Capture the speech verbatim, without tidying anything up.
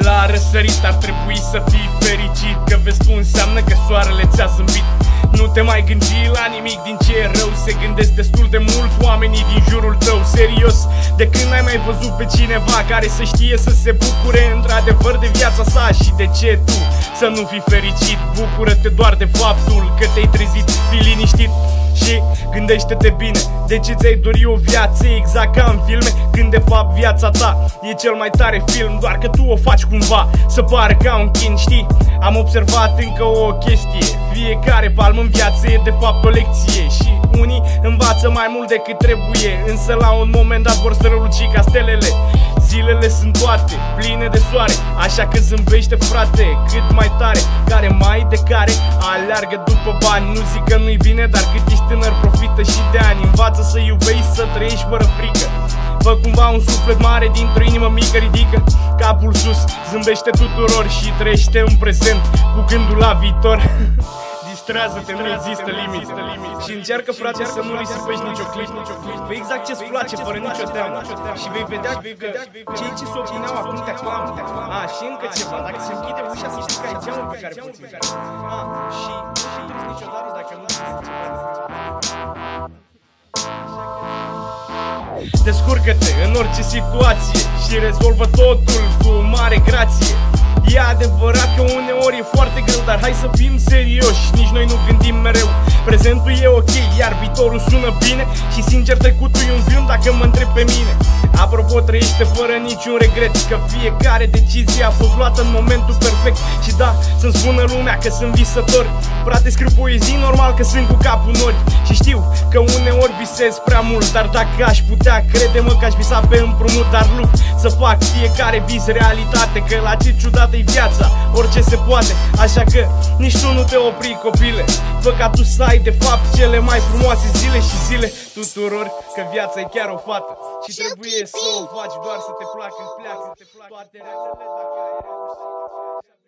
La răsărit ar trebui să fii fericit, că vezi tu înseamnă că soarele ți-a zâmbit. Nu te mai gândi la nimic din ce e rău, se gândesc destul de mult oamenii din jurul tău. Serios, de când n-ai mai văzut pe cineva care să știe să se bucure într-adevăr de viața sa? Și de ce tu să nu fii fericit? Bucură-te doar de faptul că te-ai trezit, fii liniștit și gândește-te bine de ce ți-ai dori o viață exact ca în filme, când de fapt viața ta e cel mai tare film, doar că tu o faci cumva să pară ca un chin. Știi, am observat încă o chestie: fiecare palmă în viață e de fapt o lecție și unii învață mai mult decât trebuie, însă la un moment dat vor străluci ca stelele. Zilele sunt toate pline de soare, așa că zâmbește, frate, cât mai tare. Care mai de care aleargă după bani, nu zic că nu-i bine, dar cât ești tânăr profită și de ani. Învață să iubești, să trăiești fără frică, fă cumva un suflet mare dintr-o inimă mică, ridică capul sus, zâmbește tuturor și trăiește în prezent cu gândul la viitor. Distrează-te, nu există limite. Și încearcă, frate, să nu risipești nicio clipă, pe exact ce-ți place, fără nicio teamă. Și vei vedea că cei ce s-opineau acum ca clamă. A, și încă ceva, dacă se închide ușa, să știi că ai geamul pe care poți merge. A, și nu trebuie niciodată dacă nu ai. Descurcă-te în orice situație și rezolvă totul cu mare grație. E adevărat că uneori e foarte greu, dar hai să fim serioși, nici noi nu gândim mereu. Prezentul e ok, iar viitorul sună bine și sincer trecutul e un film dacă mă întreb pe mine. Apropo, trăiește fără niciun regret, că fiecare decizie a fost luată în momentul perfect. Și da, să-mi spună lumea că sunt visător, frate, scriu poezii, normal că sunt cu capul nori. Și știu că uneori visez prea mult, dar dacă aș putea, crede-mă că aș visa pe împrumut. Dar lupt să fac fiecare vis realitate, că la ce ciudată-i viața, orice se poate. Așa că nici tu nu te opri, copile, fă ca tu să ai de fapt cele mai frumoase zile și zile tuturor, că viața e chiar o fată și trebuie să o faci doar să te placă, pleacă, toate rețele dacă ai reușit.